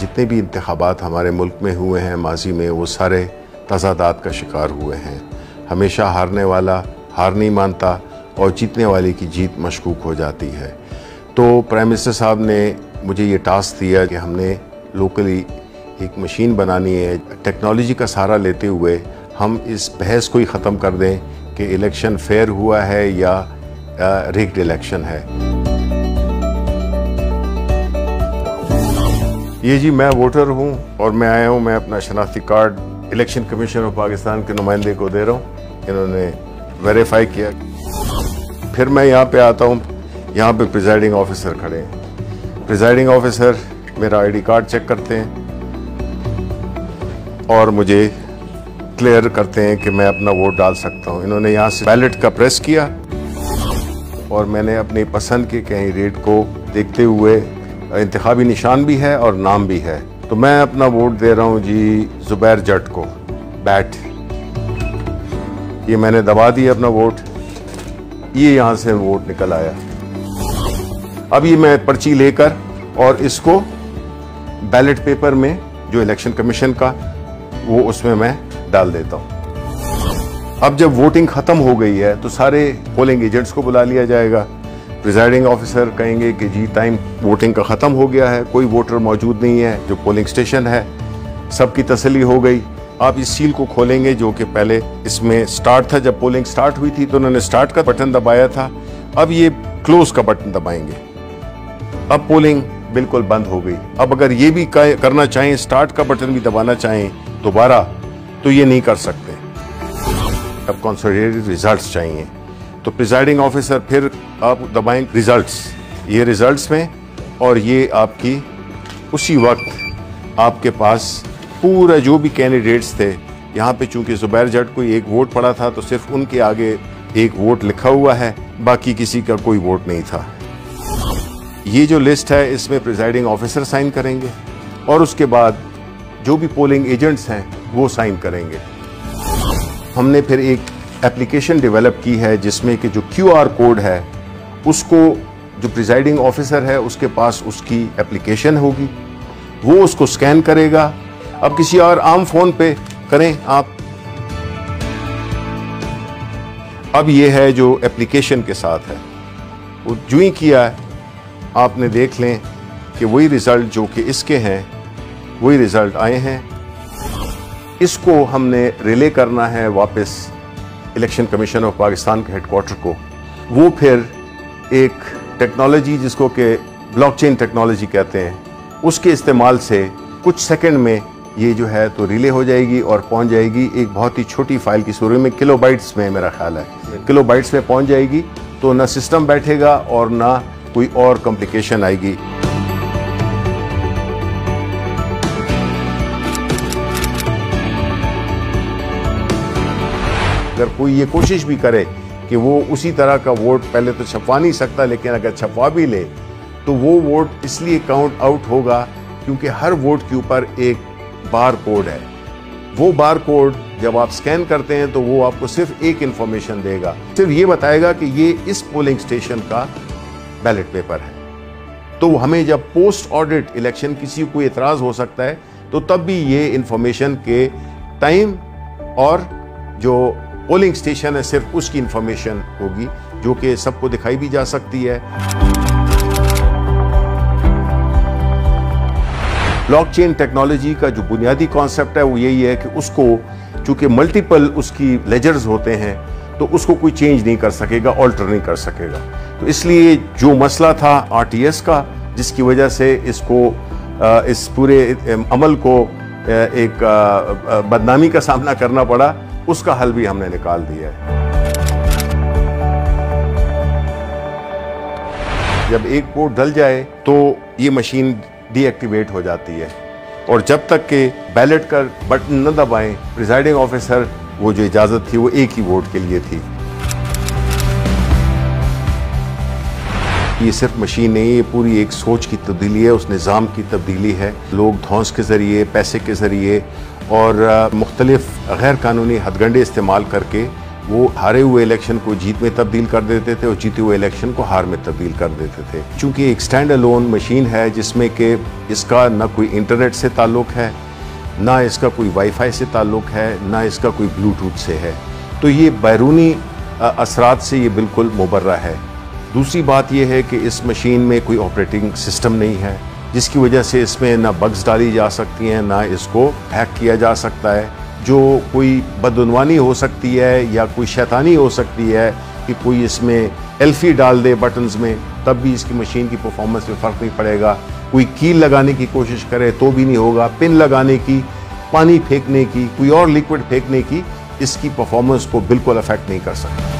जितने भी इंतखाबात हमारे मुल्क में हुए हैं माजी में, वो सारे तजादात का शिकार हुए हैं। हमेशा हारने वाला हार नहीं मानता और जीतने वाले की जीत मशकूक हो जाती है। तो प्राइम मिनिस्टर साहब ने मुझे ये टास्क दिया कि हमने लोकली एक मशीन बनानी है, टेक्नोलॉजी का सहारा लेते हुए हम इस बहस को ही ख़त्म कर दें कि इलेक्शन फेयर हुआ है या रिग्ड इलेक्शन है। ये जी, मैं वोटर हूँ और मैं आया हूँ, मैं अपना शनाख्ती card election commission of Pakistan के नुमाइंदे को दे रहा हूँ। इन्होंने वेरीफाई किया। फिर मैं यहाँ पे आता हूँ, यहाँ पे प्रिजाइडिंग ऑफिसर खड़े हैं। प्रिजाइडिंग ऑफिसर मेरा आईडी कार्ड चेक करते हैं और मुझे क्लियर करते हैं कि मैं अपना वोट डाल सकता हूँ। इन्होंने यहाँ से बैलेट का प्रेस किया और मैंने अपनी पसंद के कैंडिडेट को देखते हुए, इंतखाबी निशान भी है और नाम भी है, तो मैं अपना वोट दे रहा हूँ जी ज़ुबैर जट को, बैट। ये मैंने दबा दिया अपना वोट, ये यहाँ से वोट निकल आया। अब ये मैं पर्ची लेकर और इसको बैलेट पेपर में जो इलेक्शन कमीशन का वो उसमें मैं डाल देता हूँ। अब जब वोटिंग ख़त्म हो गई है तो सारे पोलिंग एजेंट्स को बुला लिया जाएगा। प्रिजाइडिंग ऑफिसर कहेंगे कि जी टाइम वोटिंग का ख़त्म हो गया है, कोई वोटर मौजूद नहीं है, जो पोलिंग स्टेशन है सबकी तसल्ली हो गई। आप इस सील को खोलेंगे जो कि पहले इसमें स्टार्ट था, जब पोलिंग स्टार्ट हुई थी तो उन्होंने स्टार्ट का बटन दबाया था, अब ये क्लोज का बटन दबाएंगे। अब पोलिंग बिल्कुल बंद हो गई। अब अगर ये भी करना चाहें, स्टार्ट का बटन भी दबाना चाहें दोबारा, तो ये नहीं कर सकते। अब कंसोलिडेटेड रिजल्ट्स चाहिए, तो प्रिजाइडिंग ऑफिसर फिर आप दबाएं रिजल्ट्स, ये रिजल्ट्स में, और ये आपकी उसी वक्त आपके पास पूरा जो भी कैंडिडेट्स थे। यहाँ पे चूंकि ज़ुबैर जट को एक वोट पड़ा था तो सिर्फ उनके आगे एक वोट लिखा हुआ है, बाकी किसी का कोई वोट नहीं था। ये जो लिस्ट है इसमें प्रिजाइडिंग ऑफिसर साइन करेंगे और उसके बाद जो भी पोलिंग एजेंट्स हैं वो साइन करेंगे। हमने फिर एक एप्लीकेशन डेवलप की है जिसमें कि जो QR कोड है उसको जो प्रिजाइडिंग ऑफिसर है उसके पास उसकी एप्लीकेशन होगी, वो उसको स्कैन करेगा। अब किसी और आम फ़ोन पे करें आप। अब ये है जो एप्लीकेशन के साथ है, वो जो ही किया है आपने देख लें कि वही रिज़ल्ट जो कि इसके हैं वही रिज़ल्ट आए हैं। इसको हमने रिले करना है वापस इलेक्शन कमीशन ऑफ पाकिस्तान के हेडक्वार्टर को। वो फिर एक टेक्नोलॉजी जिसको के ब्लॉकचेन टेक्नोलॉजी कहते हैं, उसके इस्तेमाल से कुछ सेकंड में ये जो है तो रिले हो जाएगी और पहुंच जाएगी एक बहुत ही छोटी फाइल की सूरत में, किलोबाइट्स में मेरा ख्याल है, किलोबाइट्स में पहुंच जाएगी। तो ना सिस्टम बैठेगा और ना कोई और कॉम्प्लिकेशन आएगी। अगर कोई ये कोशिश भी करे कि वो उसी तरह का वोट पहले तो छपवा नहीं सकता, लेकिन अगर छपवा भी ले तो वो वोट इसलिए काउंट आउट होगा क्योंकि हर वोट के ऊपर एक बार कोड है। वो बार कोड जब आप स्कैन करते हैं तो वो आपको सिर्फ एक इंफॉर्मेशन देगा, सिर्फ ये बताएगा कि ये इस पोलिंग स्टेशन का बैलेट पेपर है। तो हमें जब पोस्ट ऑडिट इलेक्शन किसी को एतराज़ हो सकता है तो तब भी ये इंफॉर्मेशन के टाइम और जो पोलिंग स्टेशन है सिर्फ उसकी इंफॉर्मेशन होगी जो कि सबको दिखाई भी जा सकती है। ब्लॉकचेन टेक्नोलॉजी का जो बुनियादी कॉन्सेप्ट है वो यही है कि उसको चूंकि मल्टीपल उसकी लेजर्स होते हैं तो उसको कोई चेंज नहीं कर सकेगा, ऑल्टर नहीं कर सकेगा। तो इसलिए जो मसला था RTS का, जिसकी वजह से इसको इस पूरे अमल को एक बदनामी का सामना करना पड़ा, उसका हल भी हमने निकाल दिया है। जब एक वोट डल जाए तो ये मशीन डीएक्टिवेट हो जाती है और जब तक के बैलेट का बटन न दबाएं प्रिजाइडिंग ऑफिसर, वो जो इजाज़त थी वो एक ही वोट के लिए थी। ये सिर्फ मशीन नहीं, ये पूरी एक सोच की तब्दीली है, उस निज़ाम की तब्दीली है। लोग धौंस के ज़रिए, पैसे के ज़रिए और मुख्तलिफ गैर कानूनी हथगंडे इस्तेमाल करके वो हारे हुए इलेक्शन को जीत में तब्दील कर देते थे और जीते हुए इलेक्शन को हार में तब्दील कर देते थे। चूँकि एक स्टैंड अलोन मशीन है जिसमें कि इसका ना कोई इंटरनेट से ताल्लुक़ है, ना इसका कोई वाईफाई से ताल्लुक़ है, ना इसका कोई ब्लूटूथ से है, तो ये बैरूनी असरात से ये बिल्कुल मुबर्रा है। दूसरी बात यह है कि इस मशीन में कोई ऑपरेटिंग सिस्टम नहीं है जिसकी वजह से इसमें ना बग्स डाली जा सकती हैं, ना इसको हैक किया जा सकता है। जो कोई बदउनवानी हो सकती है या कोई शैतानी हो सकती है कि कोई इसमें एल्फी डाल दे बटन्स में, तब भी इसकी मशीन की परफॉर्मेंस में फ़र्क नहीं पड़ेगा। कोई कील लगाने की कोशिश करे तो भी नहीं होगा, पिन लगाने की, पानी फेंकने की, कोई और लिक्विड फेंकने की इसकी परफॉर्मेंस को बिल्कुल अफेक्ट नहीं कर सकती।